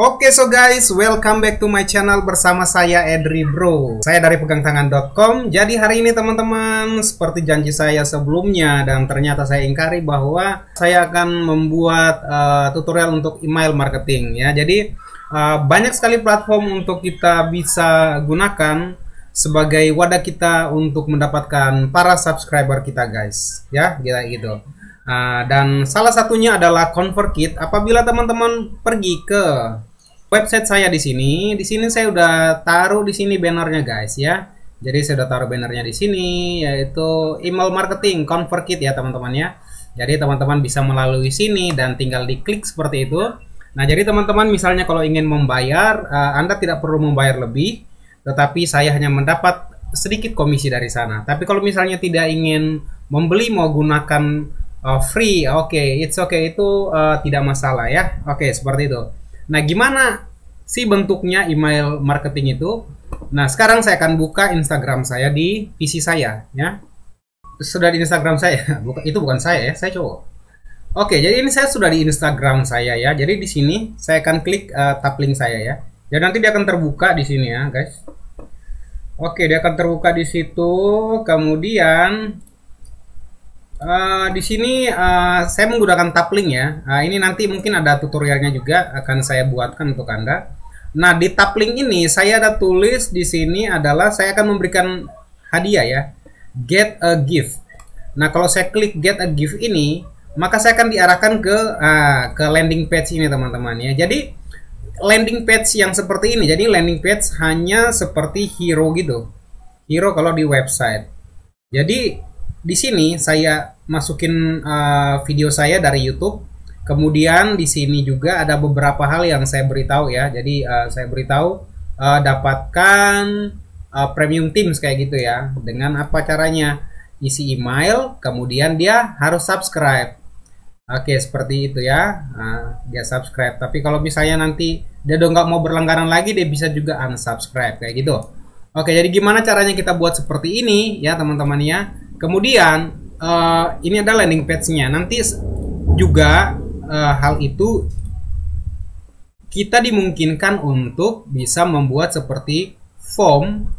Oke, so guys, welcome back to my channel bersama saya Edri Brow. Saya dari pegangtangan.com. Jadi hari ini teman-teman, seperti janji saya sebelumnya dan ternyata saya ingkari, bahwa saya akan membuat tutorial untuk email marketing ya. Jadi banyak sekali platform untuk kita bisa gunakan sebagai wadah kita untuk mendapatkan para subscriber kita guys ya, gitu. Dan salah satunya adalah ConvertKit. Apabila teman-teman pergi ke website saya di sini saya udah taruh di sini bannernya guys ya. Jadi saya udah taruh bannernya di sini, yaitu email marketing ConvertKit ya teman-teman ya. Jadi teman-teman bisa melalui sini dan tinggal diklik seperti itu. Nah jadi teman-teman, misalnya kalau ingin membayar, Anda tidak perlu membayar lebih, tetapi saya hanya mendapat sedikit komisi dari sana. Tapi kalau misalnya tidak ingin membeli, mau gunakan free, oke, itu tidak masalah ya. Oke, seperti itu. Nah, gimana sih bentuknya email marketing itu? Nah, sekarang saya akan buka Instagram saya di PC saya ya. Sudah di Instagram saya. Itu bukan saya ya, saya cowok. Oke, jadi ini saya sudah di Instagram saya ya. Jadi di sini saya akan klik taplink saya ya. Jadi nanti dia akan terbuka di sini ya, guys. Oke, dia akan terbuka di situ. Kemudian di sini saya menggunakan taplink ya. Ini nanti mungkin ada tutorialnya juga akan saya buatkan untuk Anda. Nah di taplink ini saya ada tulis di sini adalah saya akan memberikan hadiah ya, get a gift. Nah kalau saya klik get a gift ini, maka saya akan diarahkan ke landing page ini teman-teman ya. Jadi landing page yang seperti ini. Jadi landing page hanya seperti hero gitu. Hero kalau di website. Jadi di sini saya masukin video saya dari YouTube. Kemudian di sini juga ada beberapa hal yang saya beritahu ya. Jadi saya beritahu dapatkan premium teams kayak gitu ya. Dengan apa caranya? Isi email, kemudian dia harus subscribe. Oke, seperti itu ya. Dia subscribe. Tapi kalau misalnya nanti dia udah nggak mau berlangganan lagi, dia bisa juga unsubscribe kayak gitu. Oke, jadi gimana caranya kita buat seperti ini ya teman-teman ya. Kemudian ini ada landing page-nya. Nanti juga hal itu kita dimungkinkan untuk bisa membuat seperti form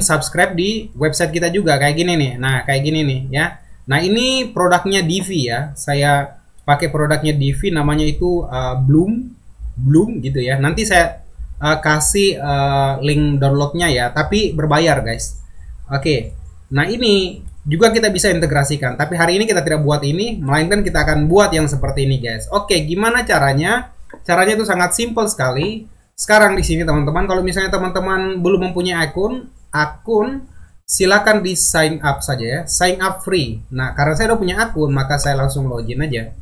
subscribe di website kita juga kayak gini nih. Nah kayak gini nih ya. Nah ini produknya Divi ya. Saya pakai produknya Divi, namanya itu Bloom gitu ya. Nanti saya kasih link downloadnya ya. Tapi berbayar guys. Oke. Nah ini juga kita bisa integrasikan, tapi hari ini kita tidak buat ini, melainkan kita akan buat yang seperti ini guys. Oke, gimana caranya? Caranya itu sangat simple sekali. Sekarang di sini teman-teman, kalau misalnya teman-teman belum mempunyai akun, silakan di sign up saja ya, sign up free. Nah karena saya udah punya akun, maka saya langsung login aja.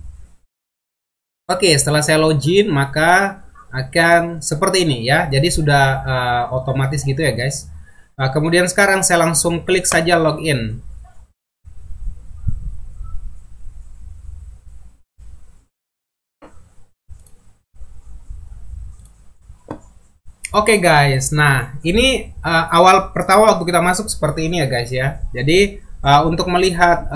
Oke, setelah saya login maka akan seperti ini ya. Jadi sudah otomatis gitu ya guys. Kemudian sekarang saya langsung klik saja login. Oke guys, nah ini awal pertama waktu kita masuk seperti ini ya guys ya. Jadi untuk melihat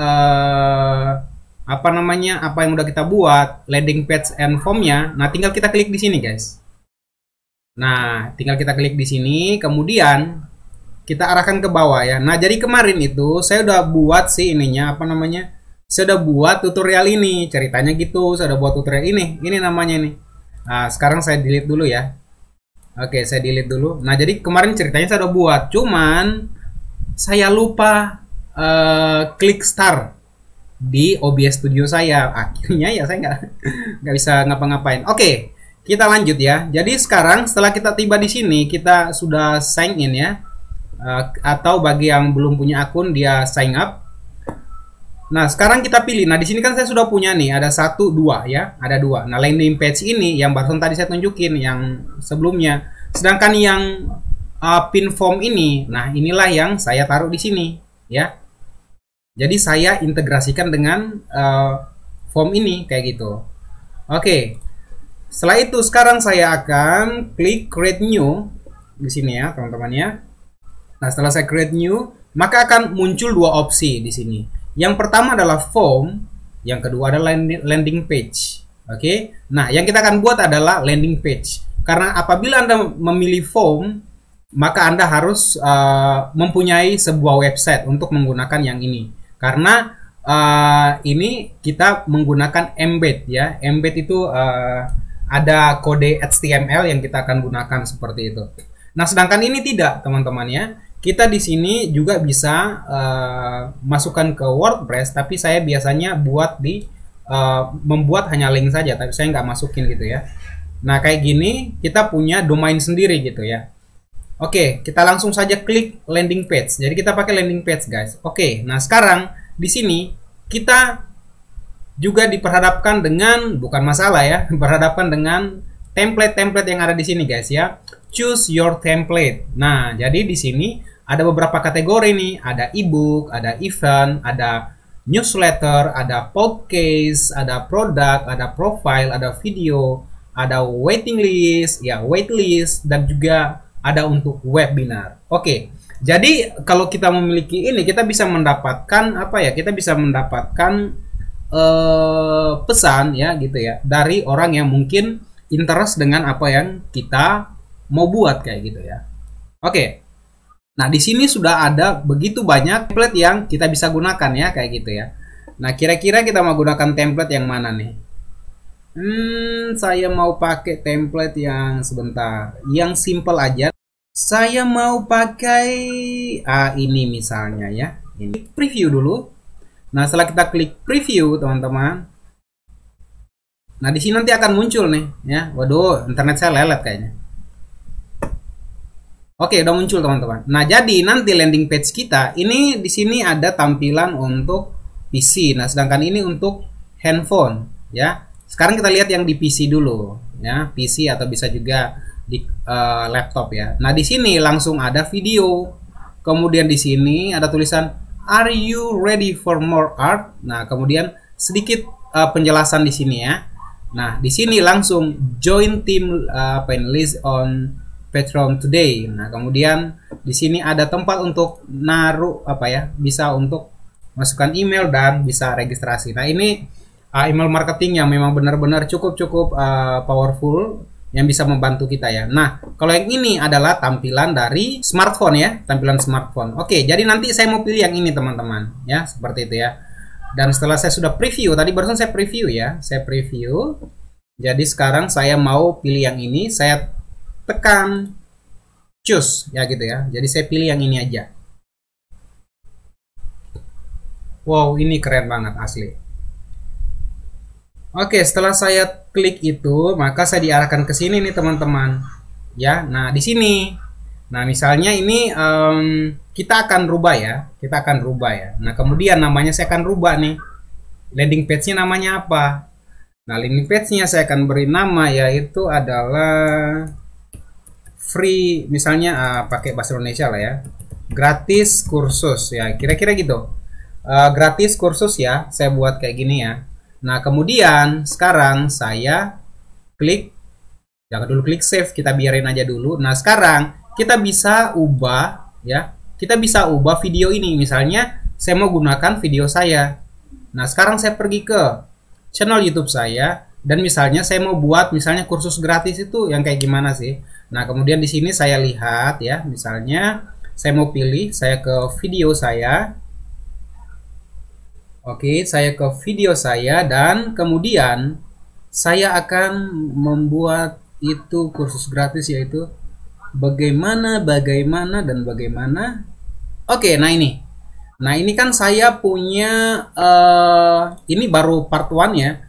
apa yang udah kita buat, landing page and formnya, nah tinggal kita klik di sini guys. Nah tinggal kita klik di sini, kemudian kita arahkan ke bawah ya. Nah jadi kemarin itu saya udah buat sih ininya, saya udah buat tutorial ini, ceritanya gitu, saya udah buat tutorial ini namanya ini. Nah sekarang saya delete dulu ya. Oke, saya delete dulu. Nah, jadi kemarin ceritanya saya udah buat, cuman saya lupa klik start di OBS Studio saya. Akhirnya ya saya nggak bisa ngapa-ngapain. Oke, kita lanjut ya. Jadi sekarang setelah kita tiba di sini, kita sudah sign in ya. Atau bagi yang belum punya akun, dia sign up. Nah, sekarang kita pilih. Nah, di sini kan saya sudah punya nih, ada 1, 2 ya, ada 2. Nah, landing page ini yang barusan tadi saya tunjukin yang sebelumnya. Sedangkan yang pin form ini, nah inilah yang saya taruh di sini ya. Jadi saya integrasikan dengan form ini kayak gitu. Oke. Setelah itu sekarang saya akan klik create new di sini ya, teman-teman ya. Nah, setelah saya create new, maka akan muncul 2 opsi di sini. Yang pertama adalah form, yang kedua adalah landing page. Oke, nah yang kita akan buat adalah landing page. Karena apabila Anda memilih form, maka Anda harus mempunyai sebuah website untuk menggunakan yang ini. Karena ini kita menggunakan embed ya. Embed itu ada kode HTML yang kita akan gunakan seperti itu. Nah, sedangkan ini tidak, teman-teman ya. Kita di sini juga bisa masukkan ke WordPress, tapi saya biasanya buat di membuat hanya link saja, tapi saya nggak masukin gitu ya. Nah, kayak gini kita punya domain sendiri gitu ya. Oke, kita langsung saja klik landing page. Jadi kita pakai landing page, guys. Oke, nah sekarang di sini kita juga diperhadapkan dengan, bukan masalah ya, diperhadapkan dengan template-template yang ada di sini, guys ya. Choose your template. Nah, jadi di sini ada beberapa kategori nih, ada ebook, ada event, ada newsletter, ada podcast, ada produk, ada profile, ada video, ada waiting list, ya waitlist, dan juga ada untuk webinar. Oke, jadi kalau kita memiliki ini, kita bisa mendapatkan apa ya? Kita bisa mendapatkan pesan ya, gitu ya, dari orang yang mungkin interest dengan apa yang kita mau buat kayak gitu ya. Oke, nah di sini sudah ada begitu banyak template yang kita bisa gunakan ya, kayak gitu ya. Nah, kira-kira kita mau gunakan template yang mana nih? Saya mau pakai template yang sebentar, yang simple aja. Saya mau pakai ini misalnya ya. Ini preview dulu. Nah, setelah kita klik preview, teman-teman. Nah, di sini nanti akan muncul nih ya. Waduh, internet saya lelet kayaknya. Oke, udah muncul, teman-teman. Nah, jadi nanti landing page kita ini di sini ada tampilan untuk PC. Nah, sedangkan ini untuk handphone ya. Sekarang kita lihat yang di PC dulu ya, PC atau bisa juga di laptop ya. Nah, di sini langsung ada video. Kemudian di sini ada tulisan Are you ready for more art? Nah, kemudian sedikit penjelasan di sini ya. Nah, di sini langsung join team panelist on Patreon today. Nah, kemudian di sini ada tempat untuk naruh apa ya? Bisa untuk masukkan email dan bisa registrasi. Nah, ini email marketing yang memang benar-benar cukup-cukup powerful yang bisa membantu kita ya. Nah, kalau yang ini adalah tampilan dari smartphone ya, tampilan smartphone. Oke, jadi nanti saya mau pilih yang ini, teman-teman ya, seperti itu ya. Dan setelah saya sudah preview, tadi barusan saya preview ya, saya preview. Jadi sekarang saya mau pilih yang ini, saya tekan choose ya gitu ya. Jadi saya pilih yang ini aja. Wow, ini keren banget asli. Oke, setelah saya klik itu, maka saya diarahkan ke sini nih, teman-teman. Ya, nah di sini. Nah, misalnya ini kita akan rubah ya. Kita akan rubah ya. Nah, kemudian namanya saya akan rubah nih. Landing page-nya namanya apa? Nah, landing page-nya saya akan beri nama yaitu adalah free, misalnya pakai bahasa Indonesia lah ya. Gratis kursus ya, kira-kira gitu. Gratis kursus ya, saya buat kayak gini ya. Nah, kemudian sekarang saya klik, jangan dulu klik save, kita biarin aja dulu. Nah, sekarang kita bisa ubah ya. Kita bisa ubah video ini. Misalnya saya mau gunakan video saya. Nah, sekarang saya pergi ke channel YouTube saya dan misalnya saya mau buat misalnya kursus gratis itu yang kayak gimana sih? Nah, kemudian di sini saya lihat ya, misalnya saya mau pilih, saya ke video saya. Oke, saya ke video saya dan kemudian saya akan membuat itu kursus gratis yaitu bagaimana. Oke, nah ini. Nah, ini kan saya punya ini baru part 1 ya.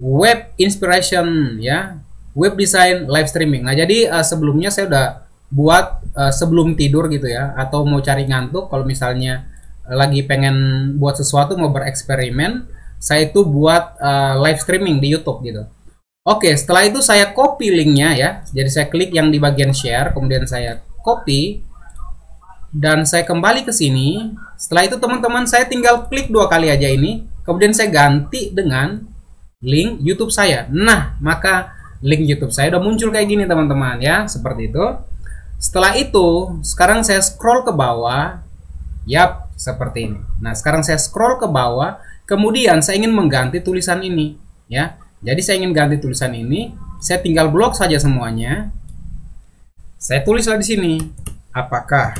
Web inspiration ya, web design live streaming. Nah, jadi sebelumnya saya udah buat sebelum tidur gitu ya, atau mau cari ngantuk kalau misalnya lagi pengen buat sesuatu, mau bereksperimen, saya itu buat live streaming di YouTube gitu. Oke, setelah itu saya copy linknya ya. Jadi saya klik yang di bagian share, kemudian saya copy dan saya kembali ke sini. Setelah itu, teman-teman, saya tinggal klik 2 kali aja ini, kemudian saya ganti dengan link YouTube saya. Nah, maka link YouTube saya udah muncul kayak gini, teman-teman ya, seperti itu. Setelah itu, sekarang saya scroll ke bawah. Yap, seperti ini. Nah, sekarang saya scroll ke bawah, kemudian saya ingin mengganti tulisan ini ya. Jadi saya ingin ganti tulisan ini, saya tinggal blok saja semuanya. Saya tulislah di sini apakah,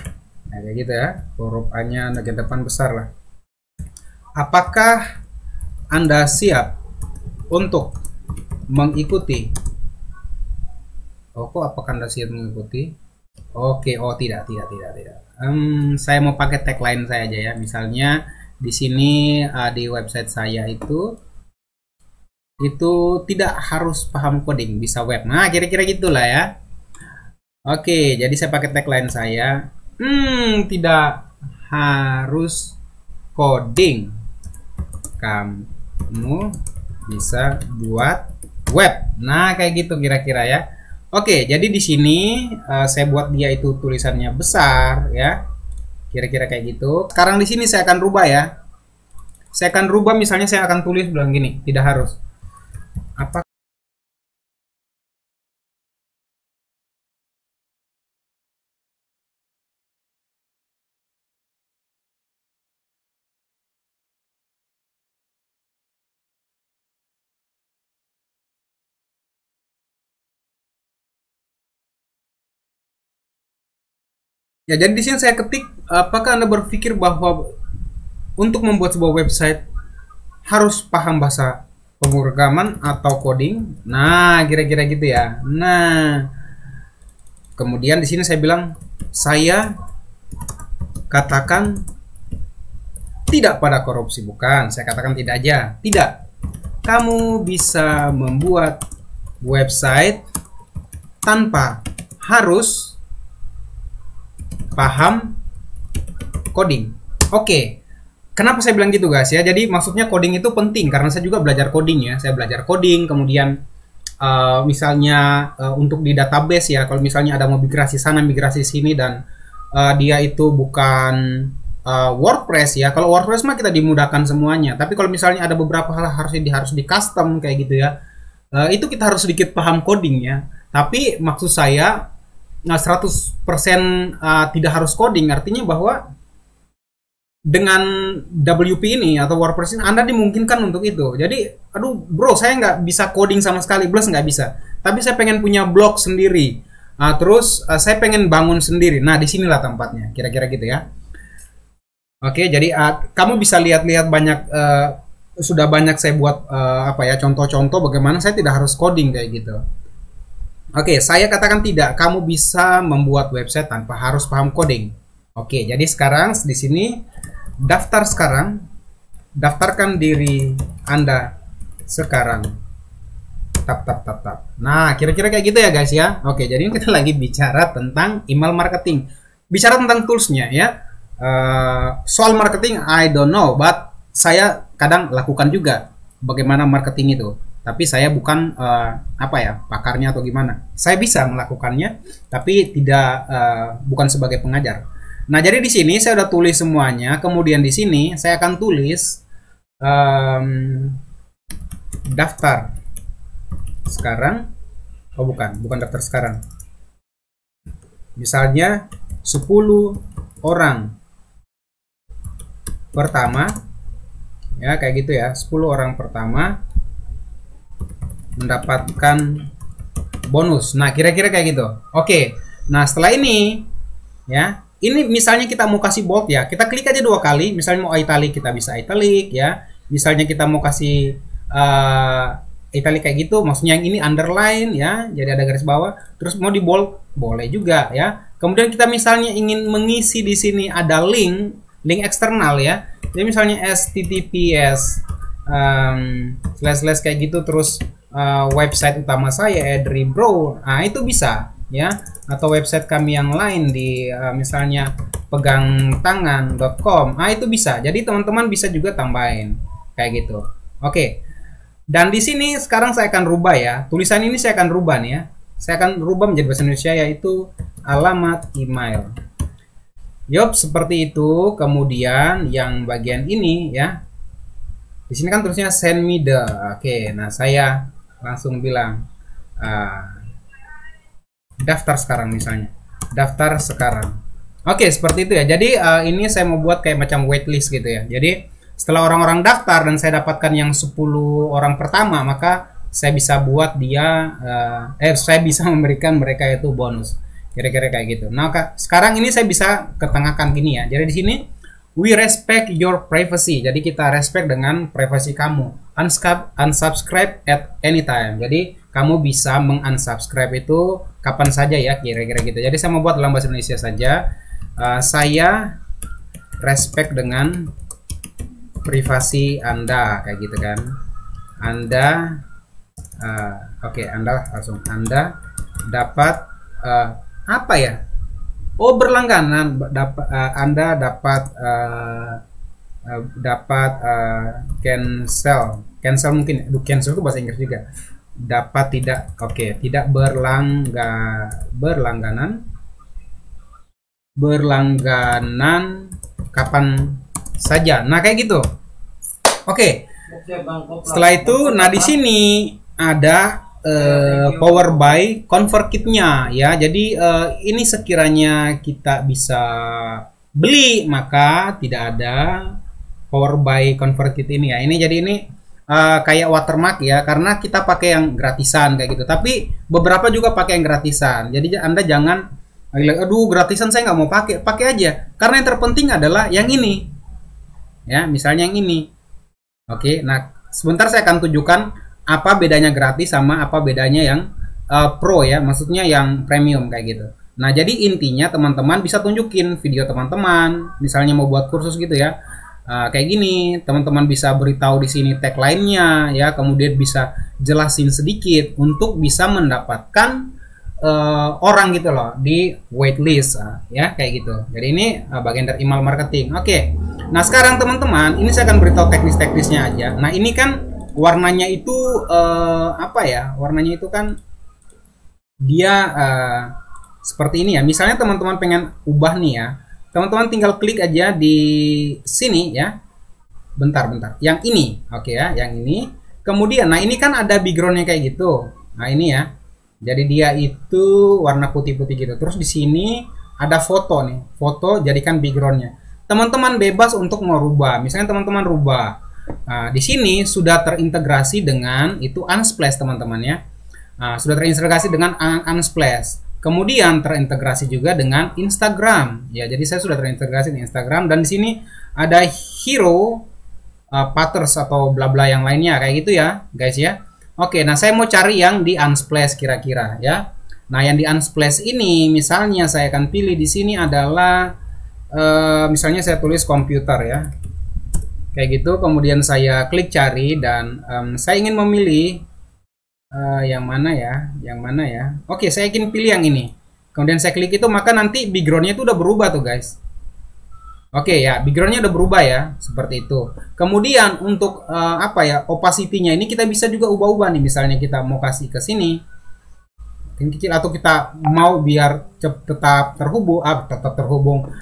nah, kayak gitu ya, huruf A-nya bagian depan besar lah. Apakah Anda siap untuk mengikuti? Oh, kok apakah Anda siap mengikuti? Oke, oh tidak. Saya mau pakai tagline saya aja ya. Misalnya di sini di website saya itu tidak harus paham coding, bisa web. Nah, kira-kira gitulah ya. Oke, jadi saya pakai tagline saya. Tidak harus coding. Kamu bisa buat web. Nah, kayak gitu kira-kira ya. Oke, jadi di sini saya buat dia itu tulisannya besar ya, kira-kira kayak gitu. Sekarang di sini saya akan rubah ya. Saya akan rubah, misalnya saya akan tulis bilang gini, tidak harus. Apa? Ya, jadi di sini saya ketik, apakah Anda berpikir bahwa untuk membuat sebuah website harus paham bahasa pemrograman atau coding? Nah, kira-kira gitu ya. Nah, kemudian di sini saya bilang, saya katakan tidak pada korupsi, bukan? Saya katakan tidak aja. Tidak. Kamu bisa membuat website tanpa harus paham coding. Oke, kenapa saya bilang gitu guys ya? Jadi maksudnya coding itu penting karena saya juga belajar coding ya. Saya belajar coding, kemudian misalnya untuk di database ya. Kalau misalnya ada mau migrasi sana, migrasi sini, dan dia itu bukan WordPress ya. Kalau WordPress mah kita dimudahkan semuanya. Tapi kalau misalnya ada beberapa hal harus di custom kayak gitu ya. Itu kita harus sedikit paham coding ya. Tapi maksud saya, nah, 100% tidak harus coding, artinya bahwa dengan WP ini atau WordPress ini Anda dimungkinkan untuk itu. Jadi, aduh bro, saya nggak bisa coding sama sekali, plus nggak bisa. Tapi saya pengen punya blog sendiri, terus saya pengen bangun sendiri. Nah, disinilah tempatnya, kira-kira gitu ya. Oke, jadi kamu bisa lihat-lihat banyak, sudah banyak saya buat apa ya, contoh-contoh bagaimana saya tidak harus coding kayak gitu. Oke, saya katakan tidak. Kamu bisa membuat website tanpa harus paham coding. Oke, jadi sekarang di sini daftar sekarang, daftarkan diri Anda sekarang. Tap. Nah, kira-kira kayak gitu ya guys ya. Oke, jadi kita lagi bicara tentang email marketing. Bicara tentang toolsnya ya. Soal marketing, I don't know, but saya kadang lakukan juga bagaimana marketing itu. Tapi saya bukan apa ya, pakarnya atau gimana. Saya bisa melakukannya, tapi tidak bukan sebagai pengajar. Nah, jadi di sini saya udah tulis semuanya. Kemudian di sini saya akan tulis daftar sekarang. Oh bukan daftar sekarang. Misalnya 10 orang pertama ya, kayak gitu ya. 10 orang pertama mendapatkan bonus. Nah, kira-kira kayak gitu. Oke. Nah, setelah ini ya, ini misalnya kita mau kasih bold ya. Kita klik aja 2 kali. Misalnya mau italic, kita bisa italic ya. Misalnya kita mau kasih italic kayak gitu, maksudnya yang ini underline ya. Jadi ada garis bawah. Terus mau di bold, boleh juga ya. Kemudian kita misalnya ingin mengisi di sini ada link eksternal ya. Jadi misalnya https / kayak gitu, terus website utama saya Edri Brow, nah itu bisa ya, atau website kami yang lain di misalnya pegangtangan.com, nah itu bisa. Jadi teman-teman bisa juga tambahin kayak gitu. Oke. Dan di sini sekarang saya akan rubah ya, tulisan ini saya akan rubah nih ya, saya akan rubah menjadi bahasa Indonesia, yaitu alamat email. Yup, seperti itu. Kemudian yang bagian ini ya, di sini kan tulisnya send me the. Oke, nah saya langsung bilang daftar sekarang, misalnya daftar sekarang. Oke, seperti itu ya. Jadi ini saya mau buat kayak macam waitlist gitu ya. Jadi setelah orang-orang daftar dan saya dapatkan yang 10 orang pertama, maka saya bisa memberikan mereka itu bonus. kira-kira kayak gitu. Nah, sekarang ini saya bisa ketengahkan gini ya. Jadi di sini we respect your privacy. Jadi kita respect dengan privasi kamu. Unsubscribe at any time. Jadi kamu bisa mengunsubscribe itu kapan saja ya, kira-kira gitu. Jadi saya mau buat dalam bahasa Indonesia saja. Saya respect dengan privasi Anda, kayak gitu kan. Anda oke, Anda langsung Anda dapat apa ya? Oh, berlangganan dapat Anda dapat cancel mungkin. Cancel itu bahasa Inggris juga. Dapat tidak, oke, tidak berlangganan kapan saja. Nah, kayak gitu. Oke. Setelah itu nah di sini ada power by ConvertKit-nya ya. Jadi ini sekiranya kita bisa beli maka tidak ada power by ConvertKit ini ya. Ini jadi ini kayak watermark ya, karena kita pakai yang gratisan kayak gitu. Tapi beberapa juga pakai yang gratisan. Jadi Anda jangan aduh gratisan saya nggak mau pakai, pakai aja. Karena yang terpenting adalah yang ini. Ya, misalnya yang ini. Oke, nah sebentar saya akan tunjukkan apa bedanya gratis sama apa bedanya yang pro ya, maksudnya yang premium kayak gitu. Nah, jadi intinya teman-teman bisa tunjukin video teman-teman, misalnya mau buat kursus gitu ya, kayak gini. Teman-teman bisa beritahu di sini tagline-nya ya, kemudian bisa jelasin sedikit untuk bisa mendapatkan orang gitu loh di waitlist ya, kayak gitu. Jadi ini bagian dari email marketing. Oke, nah sekarang teman-teman ini saya akan beritahu teknis-teknisnya aja. Nah ini kan warnanya itu apa ya, warnanya itu kan dia seperti ini ya. Misalnya teman-teman pengen ubah nih ya, teman-teman tinggal klik aja di sini ya, bentar yang ini. Oke ya, yang ini. Kemudian nah ini kan ada backgroundnya kayak gitu. Nah ini ya, jadi dia itu warna putih-putih gitu. Terus di sini ada foto nih, foto jadikan backgroundnya. Teman-teman bebas untuk mau rubah, misalnya teman-teman rubah. Nah, di sini sudah terintegrasi dengan itu Unsplash teman-teman ya. Nah, sudah terintegrasi dengan Unsplash. Kemudian terintegrasi juga dengan Instagram. Ya, jadi saya sudah terintegrasi di Instagram dan di sini ada hero, patterns atau bla bla yang lainnya kayak gitu ya, guys ya. Oke, nah saya mau cari yang di Unsplash kira-kira ya. Nah, yang di Unsplash ini misalnya saya akan pilih di sini adalah misalnya saya tulis komputer ya. Kayak gitu, kemudian saya klik cari dan saya ingin memilih yang mana ya, Oke, saya ingin pilih yang ini. Kemudian saya klik itu, maka nanti backgroundnya itu udah berubah tuh guys. Oke ya, backgroundnya udah berubah ya, seperti itu. Kemudian untuk apa ya, opacity-nya ini kita bisa juga ubah-ubah nih. Misalnya kita mau kasih ke sini, kecil, atau kita mau biar tetap terhubung,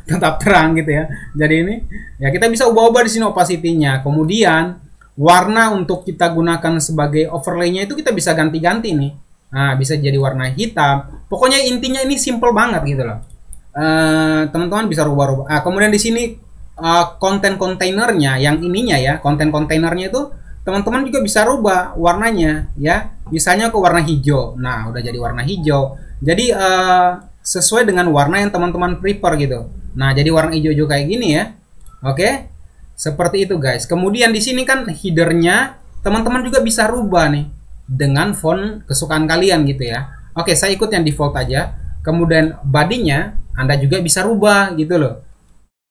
tetap terang gitu ya. Jadi ini ya kita bisa ubah-ubah di sini opacity-nya. Kemudian warna untuk kita gunakan sebagai overlay-nya itu kita bisa ganti-ganti nih. Nah, bisa jadi warna hitam. Pokoknya intinya ini simple banget gitu loh. Teman-teman bisa rubah-rubah. Kemudian di sini konten kontainernya, yang ininya ya, konten kontainernya itu teman-teman juga bisa rubah warnanya ya, misalnya ke warna hijau. Nah, udah jadi warna hijau. Jadi sesuai dengan warna yang teman-teman prefer gitu. Nah, jadi warna hijau kayak gini ya. Oke, seperti itu guys. Kemudian di sini kan headernya teman-teman juga bisa rubah nih dengan font kesukaan kalian gitu ya. Oke, saya ikut yang default aja. Kemudian body-nya Anda juga bisa rubah gitu loh.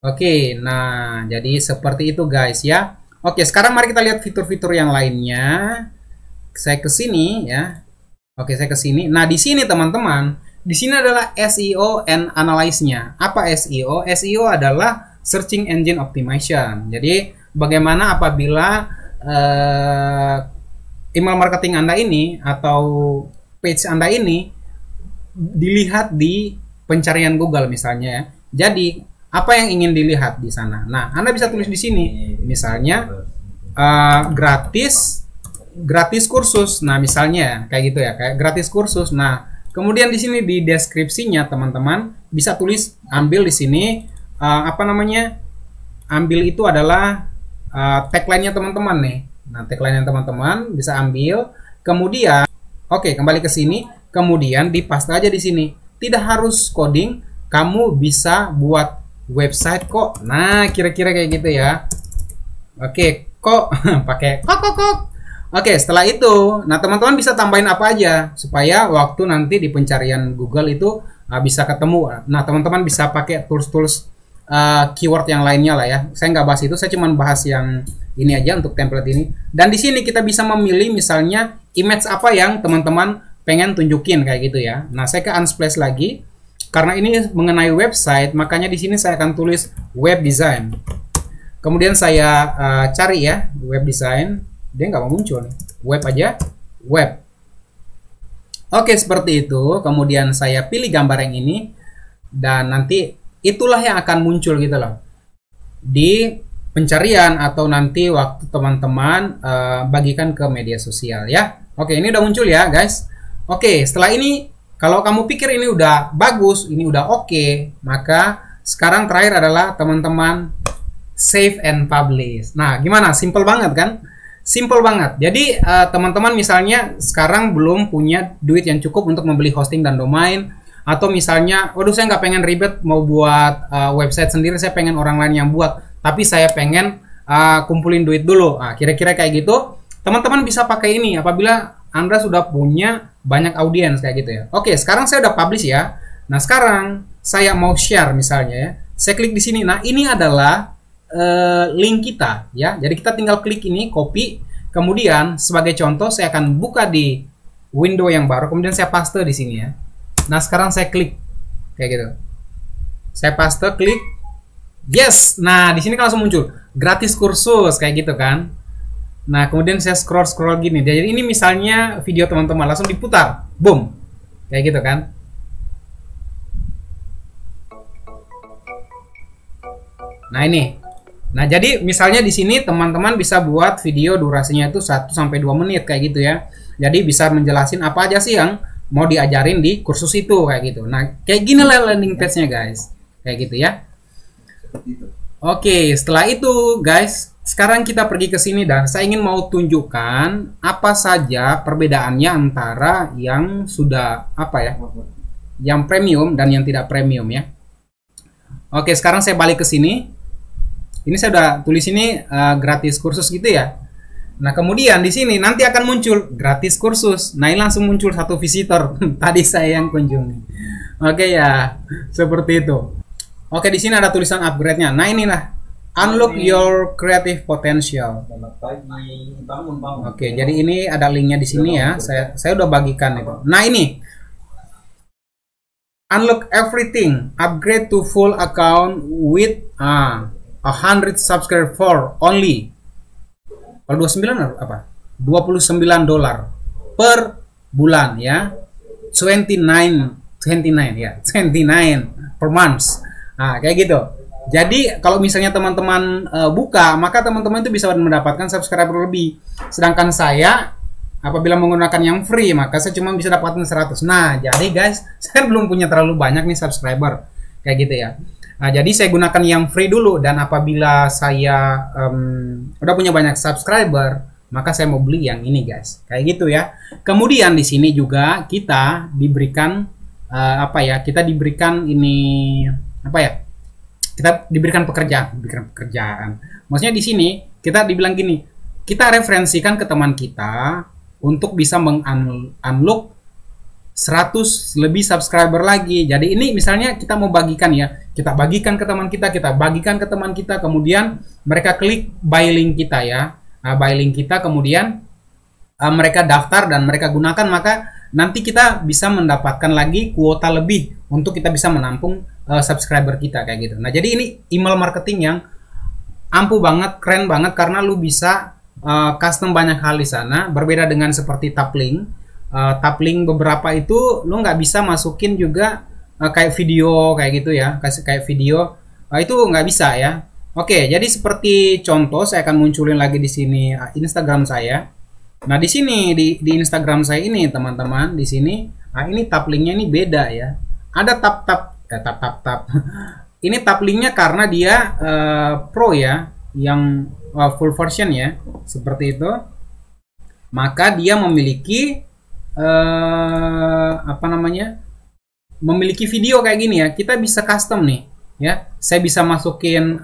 Oke, nah jadi seperti itu guys ya. Oke, sekarang mari kita lihat fitur-fitur yang lainnya. Saya ke sini ya. Oke, saya ke sini. Nah, di sini teman-teman, di sini adalah SEO and analyze-nya. Apa SEO? SEO adalah searching engine optimization. Jadi, bagaimana apabila email marketing Anda ini atau page Anda ini dilihat di pencarian Google misalnya ya. Jadi, apa yang ingin dilihat di sana? Nah, Anda bisa tulis di sini, misalnya gratis kursus. Nah, misalnya kayak gitu ya, kayak gratis kursus. Nah, kemudian di sini di deskripsinya teman-teman bisa tulis, ambil di sini apa namanya? Ambil itu adalah tagline-nya teman-teman nih. Nah, tagline-nya teman-teman bisa ambil. Kemudian, oke, kembali ke sini. Kemudian dipaste aja di sini. Tidak harus coding, kamu bisa buat website kok. Nah, kira-kira kayak gitu ya. Oke, kok pakai kok. Oke, setelah itu, nah teman-teman bisa tambahin apa aja supaya waktu nanti di pencarian Google itu bisa ketemu. Nah, teman-teman bisa pakai tools-tools keyword yang lainnya lah ya. Saya nggak bahas itu, saya cuma bahas yang ini aja untuk template ini. Dan di sini kita bisa memilih misalnya image apa yang teman-teman pengen tunjukin kayak gitu ya. Nah, saya ke Unsplash lagi. Karena ini mengenai website, makanya di sini saya akan tulis web design. Kemudian saya cari ya web design, dia nggak mau muncul, web aja, web. Oke, seperti itu. Kemudian saya pilih gambar yang ini dan nanti itulah yang akan muncul gitu loh di pencarian atau nanti waktu teman-teman bagikan ke media sosial ya. Oke, ini udah muncul ya guys. Oke, setelah ini kalau kamu pikir ini udah bagus, ini udah oke, maka sekarang terakhir adalah teman-teman save and publish. Nah, gimana? Simple banget kan? Simple banget. Jadi teman-teman misalnya sekarang belum punya duit yang cukup untuk membeli hosting dan domain, atau misalnya, waduh saya nggak pengen ribet mau buat website sendiri, saya pengen orang lain yang buat, tapi saya pengen kumpulin duit dulu. Nah, kira-kira kayak gitu, teman-teman bisa pakai ini apabila Anda sudah punya banyak audiens kayak gitu ya. Oke, sekarang saya udah publish ya. Nah, sekarang saya mau share misalnya ya. Saya klik di sini. Nah, ini adalah link kita ya. Jadi kita tinggal klik ini, copy. Kemudian sebagai contoh saya akan buka di window yang baru. Kemudian saya paste di sini ya. Nah, sekarang saya klik kayak gitu. Saya paste, klik. Yes. Nah, di sini kan langsung muncul gratis kursus kayak gitu kan. Nah, kemudian saya scroll-scroll gini. Jadi ini misalnya video teman-teman langsung diputar. Boom. Kayak gitu kan. Nah, ini. Nah, jadi misalnya di sini teman-teman bisa buat video durasinya itu 1 sampai 2 menit kayak gitu ya. Jadi bisa menjelasin apa aja sih yang mau diajarin di kursus itu kayak gitu. Nah, kayak gini lah landing page-nya, guys. Kayak gitu ya. Oke, setelah itu, guys, sekarang kita pergi ke sini dan saya ingin mau tunjukkan apa saja perbedaannya antara yang sudah apa ya, yang premium dan yang tidak premium ya. Oke, sekarang saya balik ke sini. Ini saya udah tulis ini gratis kursus gitu ya. Nah, kemudian di sini nanti akan muncul gratis kursus. Nah, ini langsung muncul satu visitor tadi saya yang kunjungi. Oke ya, seperti itu. Oke, di sini ada tulisan upgrade-nya. Nah, inilah Unlock your creative potential. Oke, jadi ini ada linknya di sini ya. Saya udah bagikan itu. Nah, ini unlock everything, upgrade to full account with 100 subscriber for only. Kalau 29 apa? $29 per bulan ya. 29 per month. Nah, kayak gitu. Jadi kalau misalnya teman-teman buka, maka teman-teman itu bisa mendapatkan subscriber lebih. Sedangkan saya apabila menggunakan yang free, maka saya cuma bisa dapatkan 100. Nah, jadi guys, saya belum punya terlalu banyak nih subscriber kayak gitu ya. Nah, jadi saya gunakan yang free dulu, dan apabila saya udah punya banyak subscriber, maka saya mau beli yang ini guys. Kayak gitu ya. Kemudian di sini juga kita diberikan kita diberikan pekerjaan. Maksudnya di sini kita dibilang gini, kita referensikan ke teman kita untuk bisa meng-unlock 100 lebih subscriber lagi. Jadi ini misalnya kita mau bagikan ya, kita bagikan ke teman kita, kemudian mereka klik buy link kita ya. Nah, buy link kita, kemudian mereka daftar dan mereka gunakan, maka nanti kita bisa mendapatkan lagi kuota lebih untuk kita bisa menampung subscriber kita kayak gitu. Nah, jadi ini email marketing yang ampuh banget, keren banget, karena lu bisa custom banyak hal di sana. Berbeda dengan seperti taplink. Taplink beberapa itu lu nggak bisa masukin juga kayak video kayak gitu ya, kayak video itu nggak bisa ya. Oke, jadi seperti contoh saya akan munculin lagi di sini Instagram saya. Nah, di sini di Instagram saya ini teman-teman, di sini ini taplinknya ini beda ya. Ada tap. Ini taplinknya karena dia pro ya, yang full version ya, seperti itu. Maka dia memiliki memiliki video kayak gini ya, kita bisa custom nih ya. Saya bisa masukin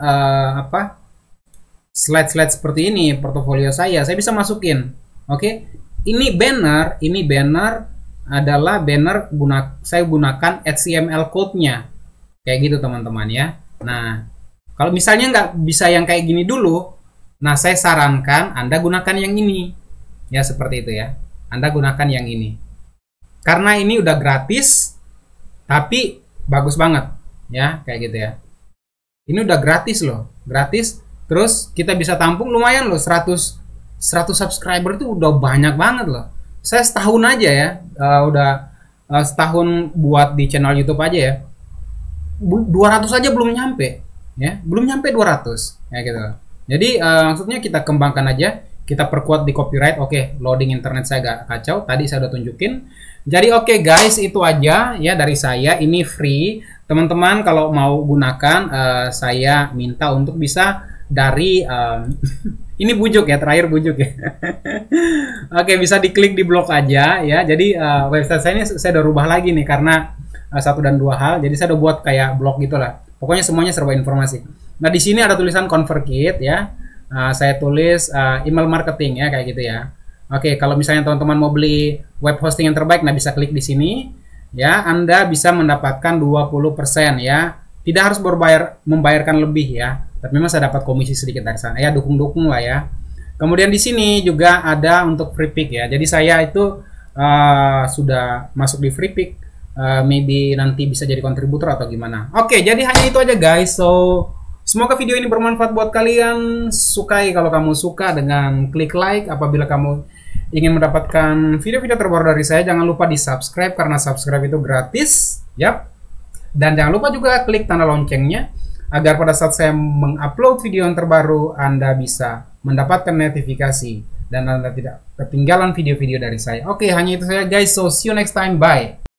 slide-slide seperti ini, portofolio saya bisa masukin. Oke, ini banner adalah banner saya gunakan HTML code-nya kayak gitu teman-teman ya. Nah, kalau misalnya nggak bisa yang kayak gini dulu, nah saya sarankan Anda gunakan yang ini ya, seperti itu ya. Anda gunakan yang ini karena ini udah gratis tapi bagus banget ya, kayak gitu ya. Ini udah gratis loh, gratis, terus kita bisa tampung lumayan loh, 100 subscriber itu udah banyak banget loh. Saya setahun aja ya, setahun buat di channel YouTube aja ya, 200 aja belum nyampe ya, belum nyampe 200 ya gitu. Jadi maksudnya kita kembangkan aja, kita perkuat di copyright. Oke, loading internet saya agak kacau, tadi saya udah tunjukin. Jadi oke guys, itu aja ya dari saya, ini free teman-teman. Kalau mau gunakan, saya minta untuk bisa dari ini bujuk ya, terakhir bujuk ya. Oke, bisa diklik di blog aja ya. Jadi website saya ini saya udah rubah lagi nih karena satu dan dua hal. Jadi saya udah buat kayak blog gitulah, pokoknya semuanya serba informasi. Nah di sini ada tulisan ConvertKit ya. Saya tulis email marketing ya, kayak gitu ya. Oke, kalau misalnya teman-teman mau beli web hosting yang terbaik, nah bisa klik di sini ya. Anda bisa mendapatkan 20% ya. Tidak harus membayarkan lebih ya. Tapi memang saya dapat komisi sedikit dari sana ya, dukung-dukung lah ya. Kemudian di sini juga ada untuk free pick ya. Jadi saya itu sudah masuk di free pick. Maybe nanti bisa jadi kontributor atau gimana. Oke, jadi hanya itu aja guys. So semoga video ini bermanfaat buat kalian. Sukai kalau kamu suka dengan klik like. Apabila kamu ingin mendapatkan video-video terbaru dari saya, jangan lupa di subscribe karena subscribe itu gratis. Yap. Dan jangan lupa juga klik tanda loncengnya agar pada saat saya mengupload video yang terbaru, Anda bisa mendapatkan notifikasi dan Anda tidak ketinggalan video-video dari saya. Oke, hanya itu saja guys. So see you next time. Bye.